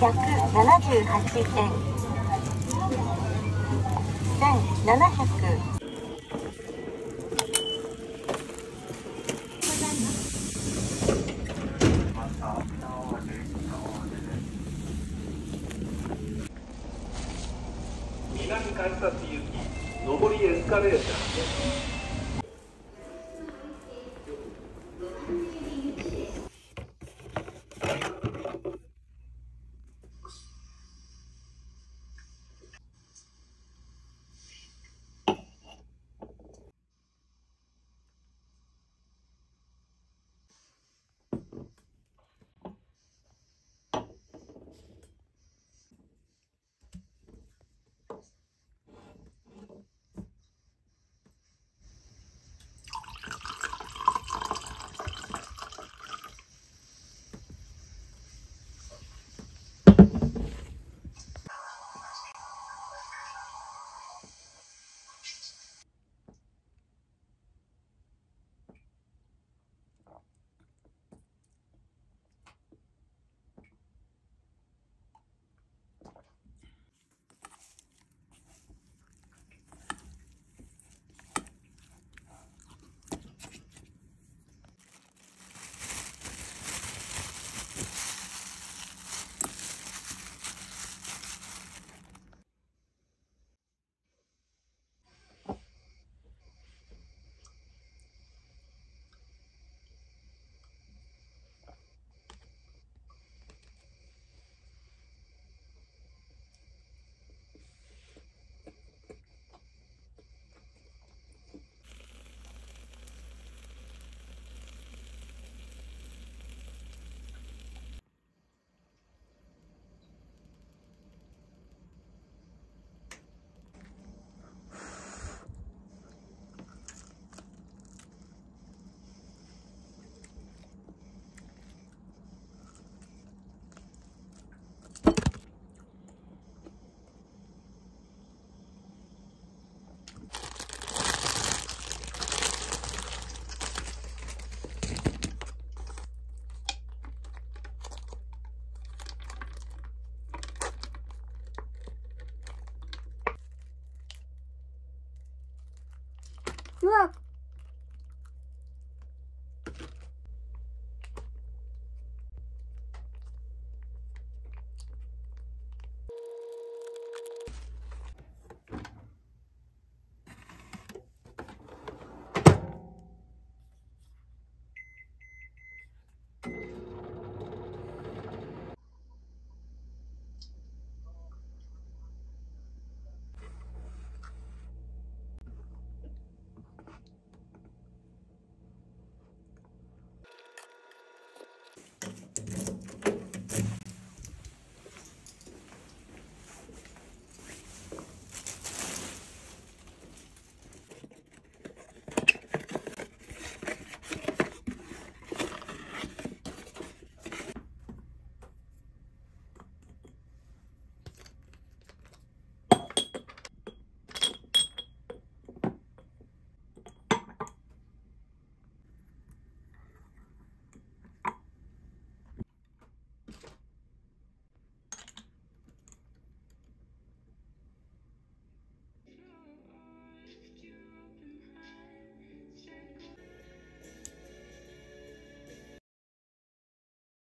178円、1700。南改札行き上りエスカレーター。Look.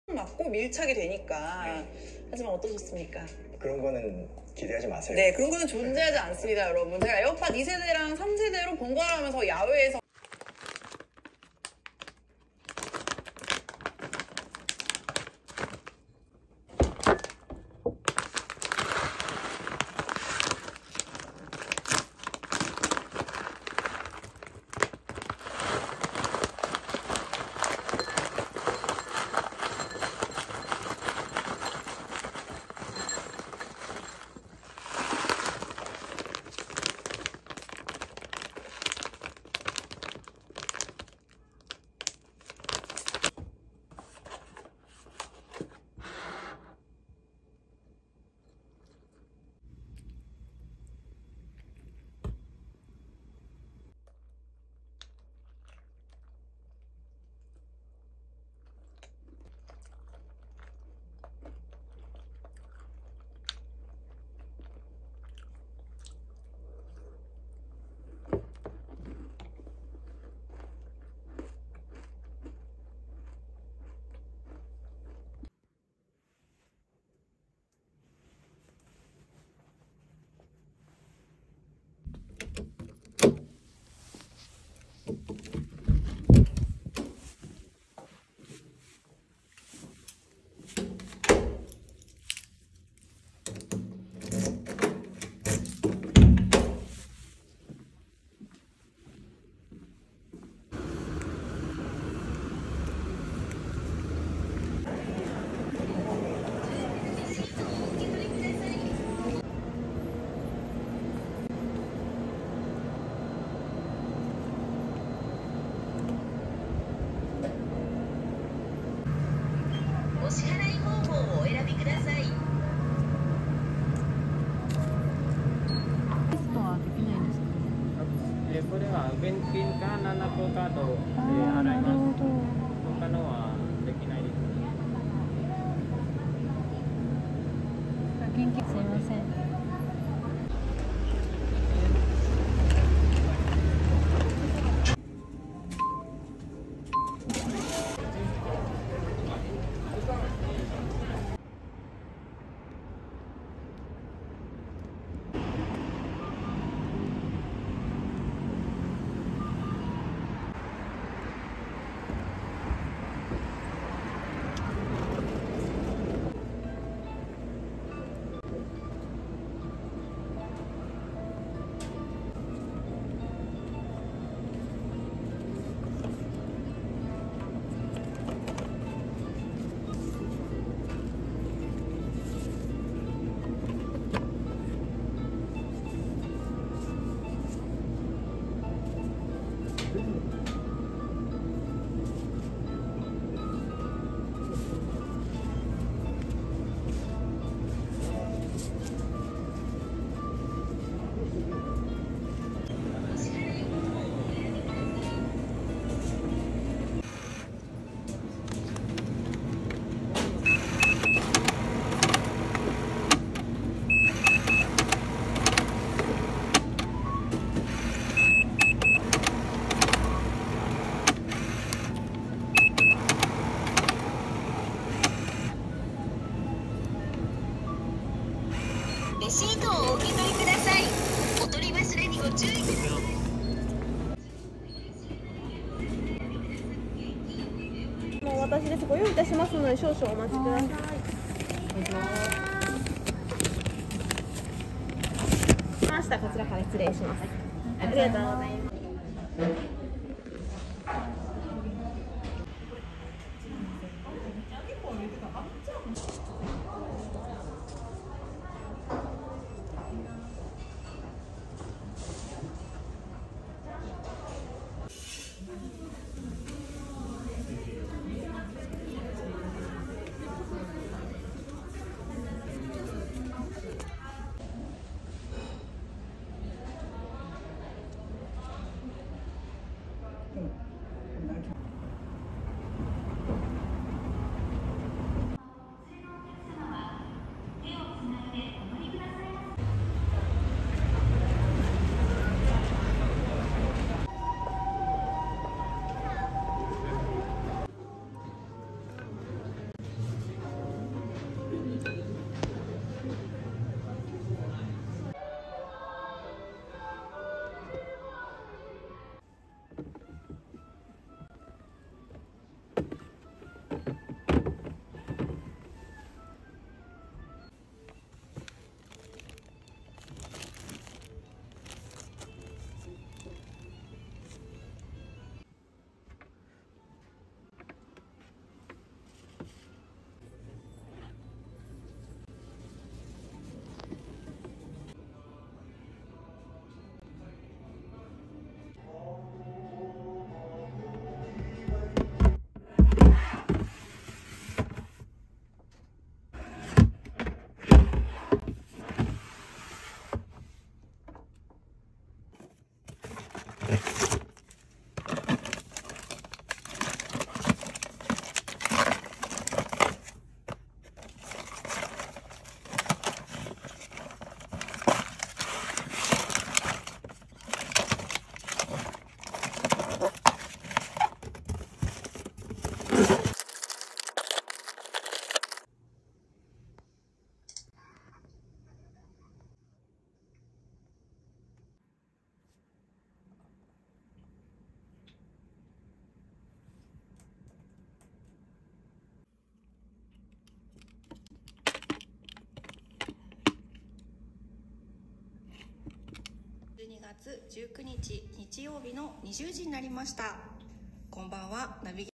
맞고 밀착이 되니까. 하지만 어떠셨습니까? 그런 거는 기대하지 마세요. 네, 그런 거는 존재하지 않습니다, 여러분. 제가 에어팟 2세대랑 3세대로 번갈아 가면서 야외에서 当カードで払います。他のはできないです。現金すいません。レシートをお受け取りください。お取り忘れにご注意ください。もう私です。ご用意いたしますので少々お待ちください。ました。こちらから失礼します。ありがとうございます。12月19日日曜日の20時になりました。こんばんは。ナビゲ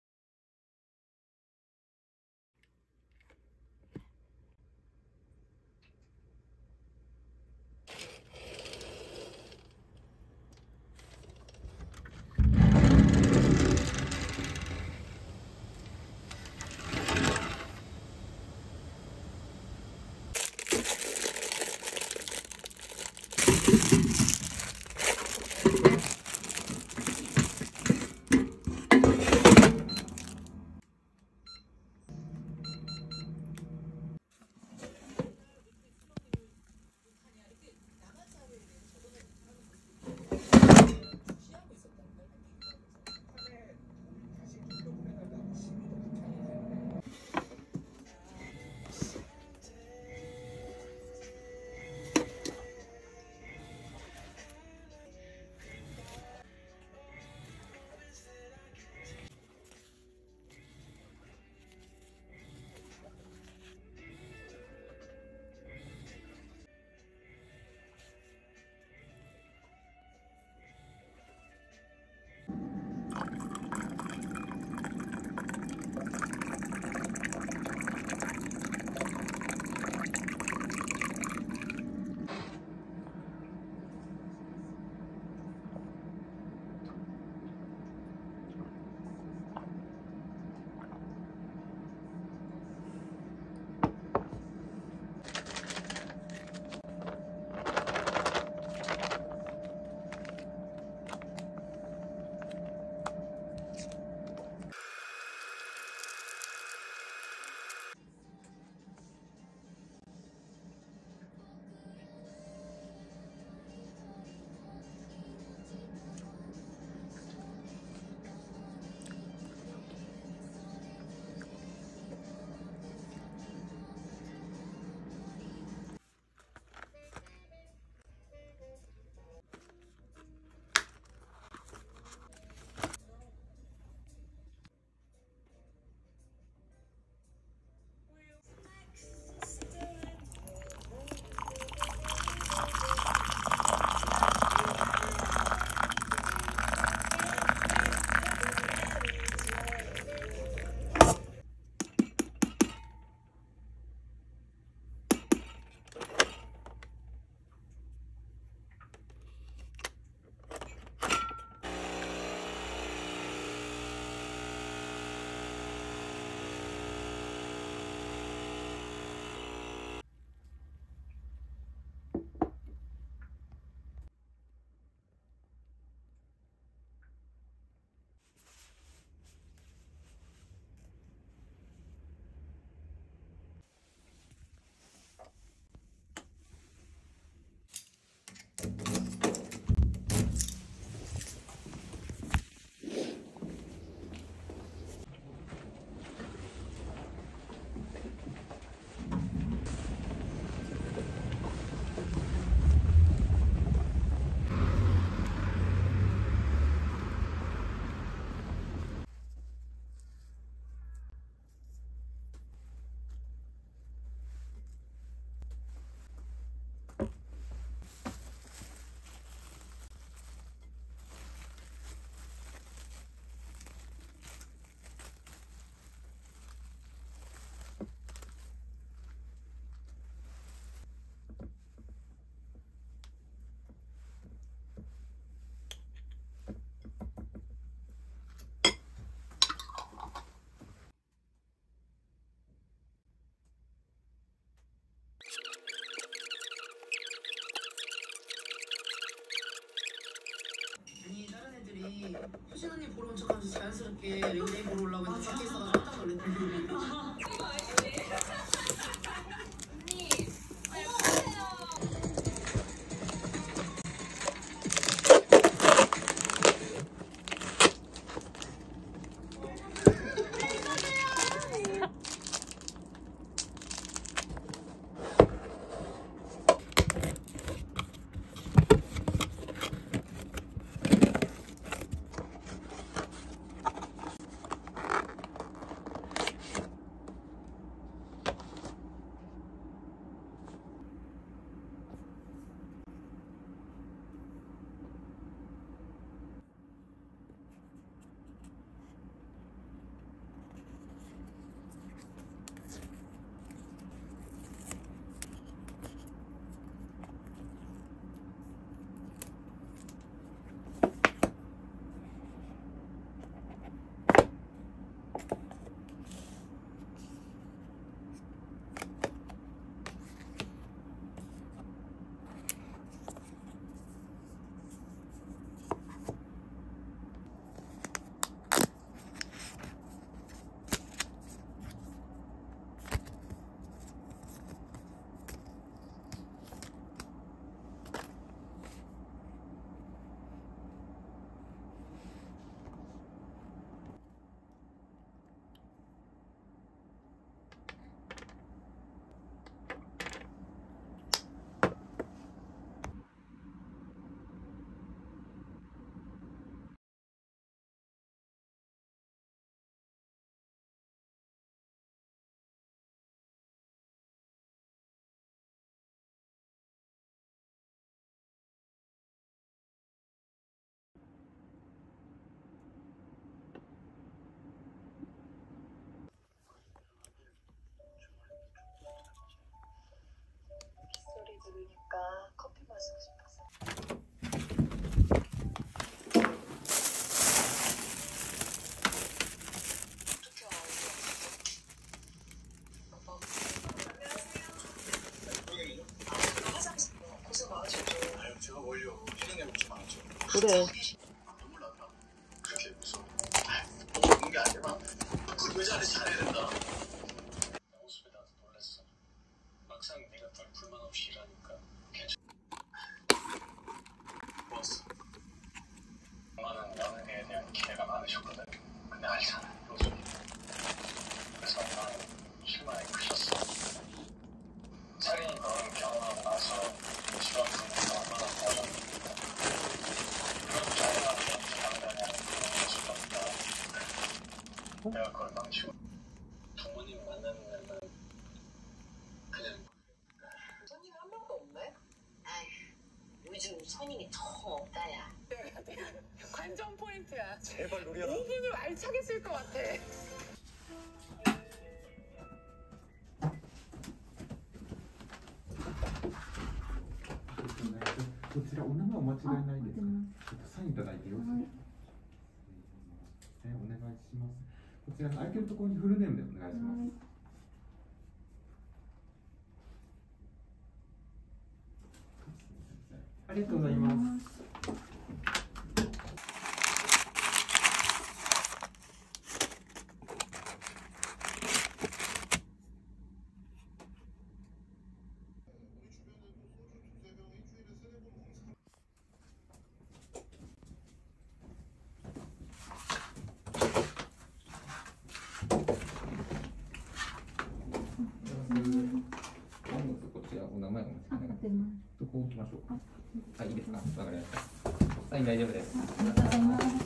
자연스럽게 링네임 보러 오려고 했는데 밖에 있어서 깜짝 놀랐네. 들으니까 커피 마시고 싶어서. 그래. 내가 그걸 망치고 부모님 만나는 날만 그냥 선임 한 명도 없네? 아휴 요즘 선임이 더 없다야. 관전 포인트야. 제발 노려라. 5분을 알차게 쓸 것 같아.こちらお名前お間違いないですか？ちょっとサインいただいてよろしいですか？お願いします。こちら空いてるところにフルネームでお願いします。ありがとうございます。どこ置きましょうか。はい、いいですか。わかりました。はい、大丈夫です。ありがとうございます。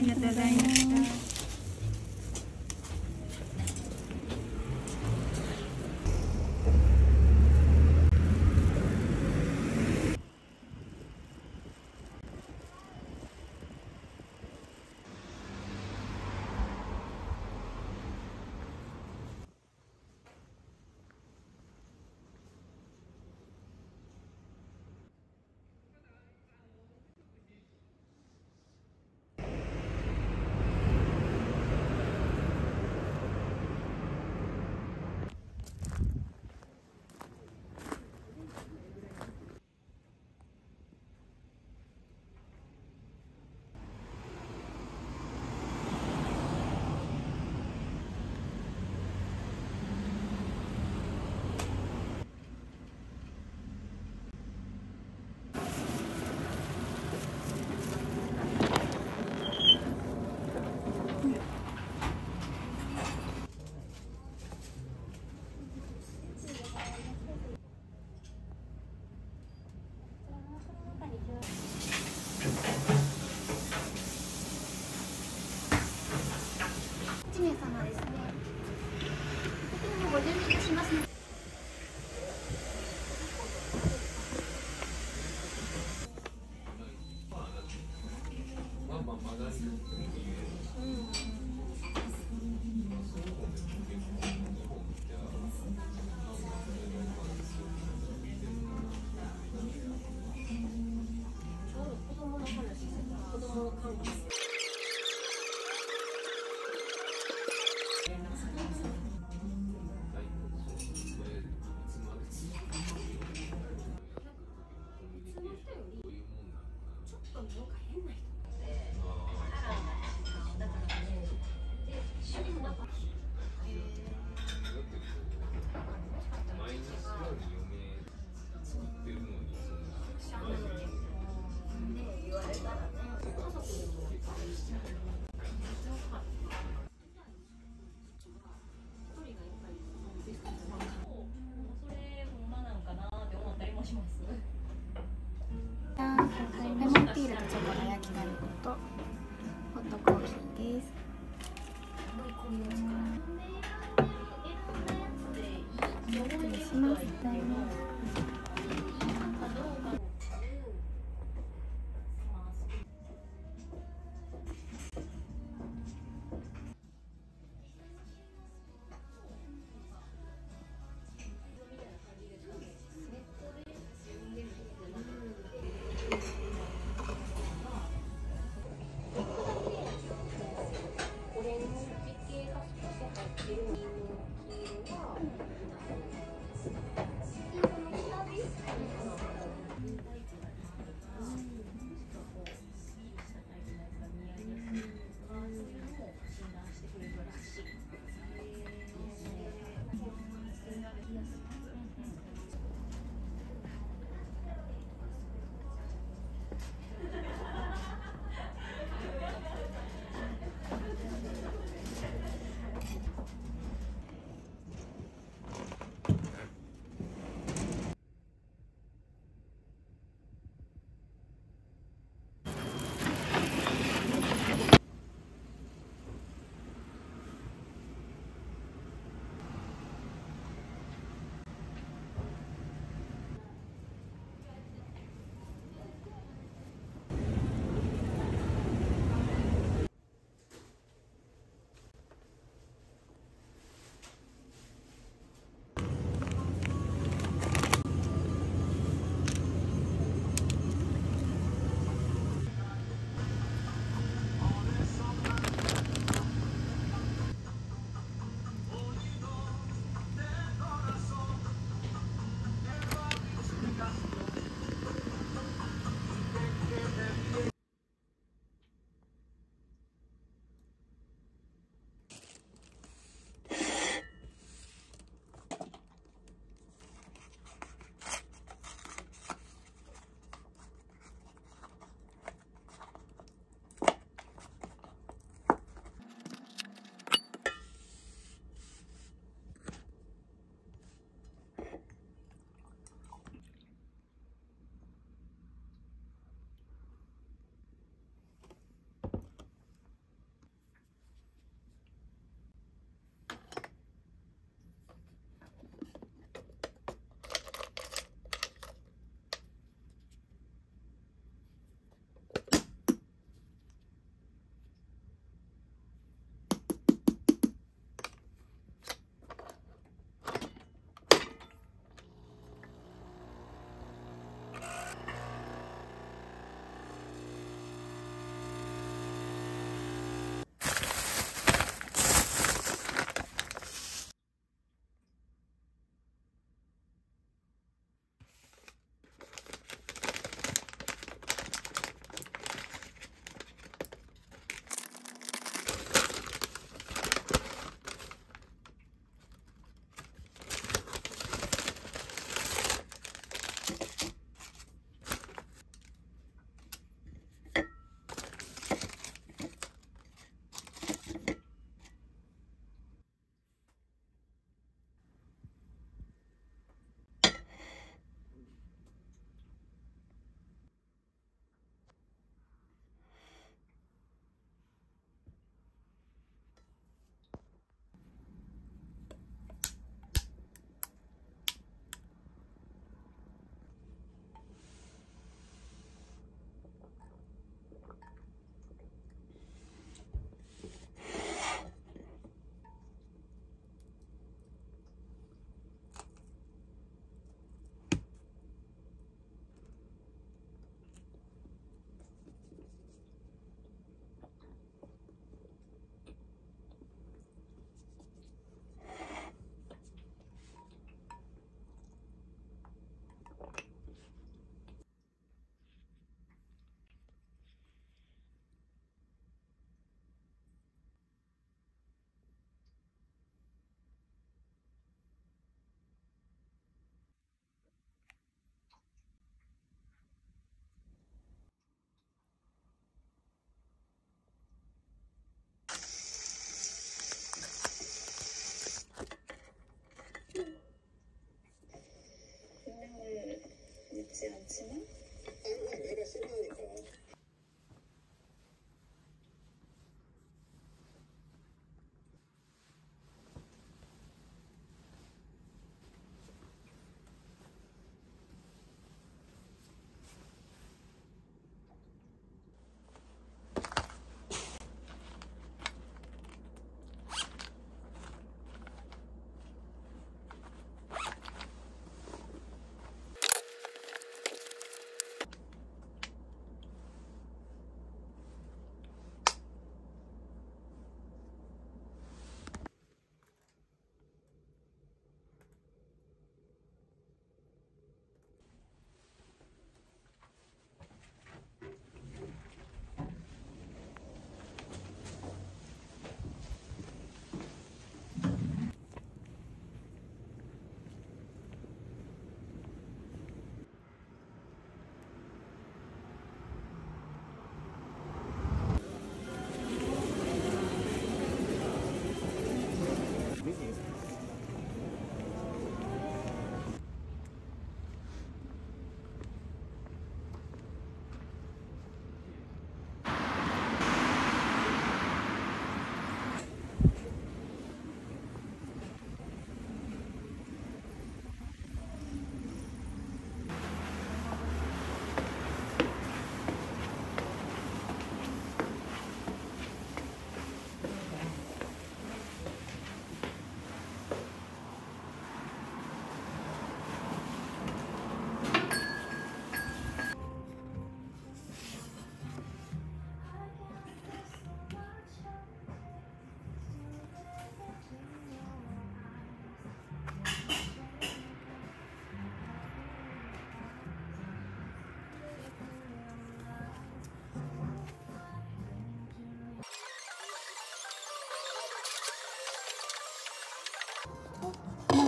ありがとうございました。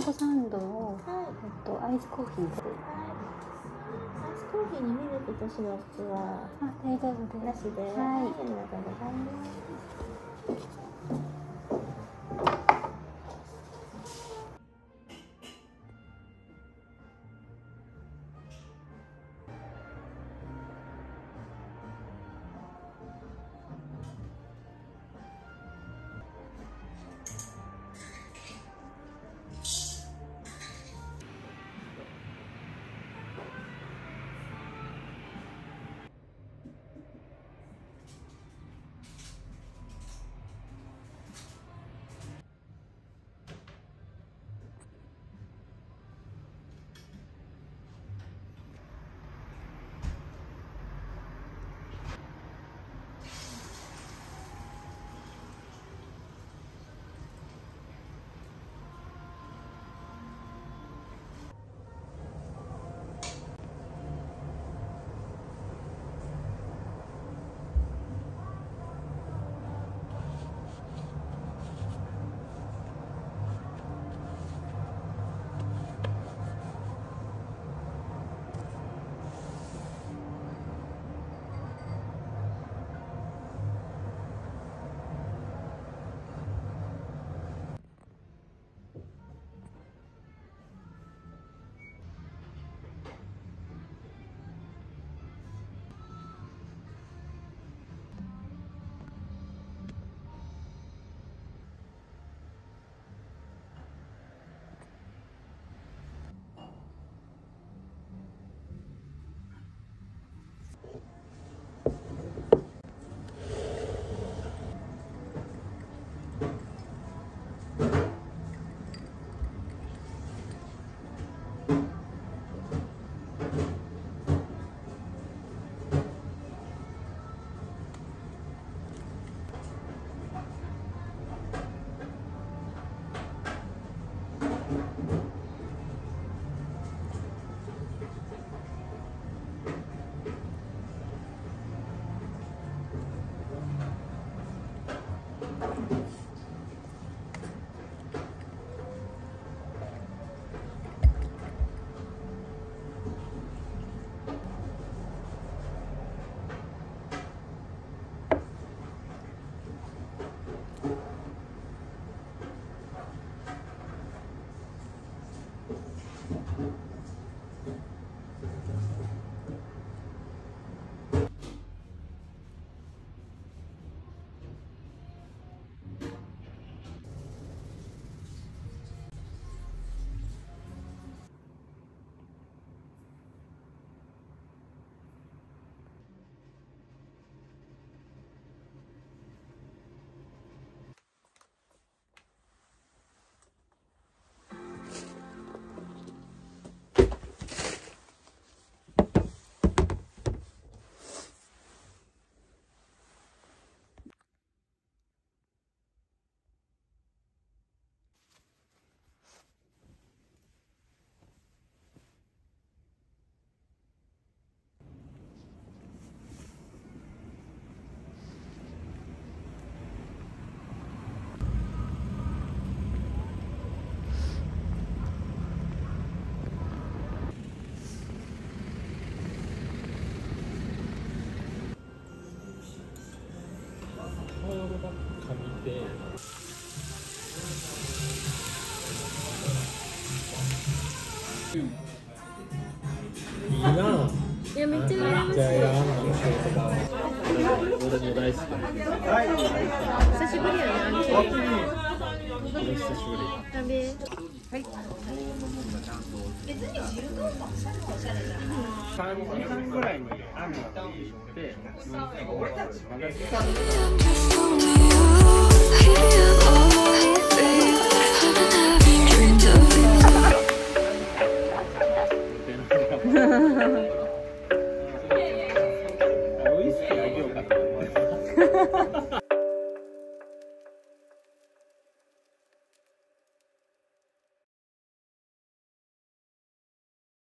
コサンドを、アイスコーヒーで。アイスコーヒーにミルクとシロップは大丈夫でなしで。はい。ありがとうございます。いいな。いやめっちゃ羨ましい。私も大好き。久しぶりやね。久しぶり。はい。別に10分ぐらいの雨が降って。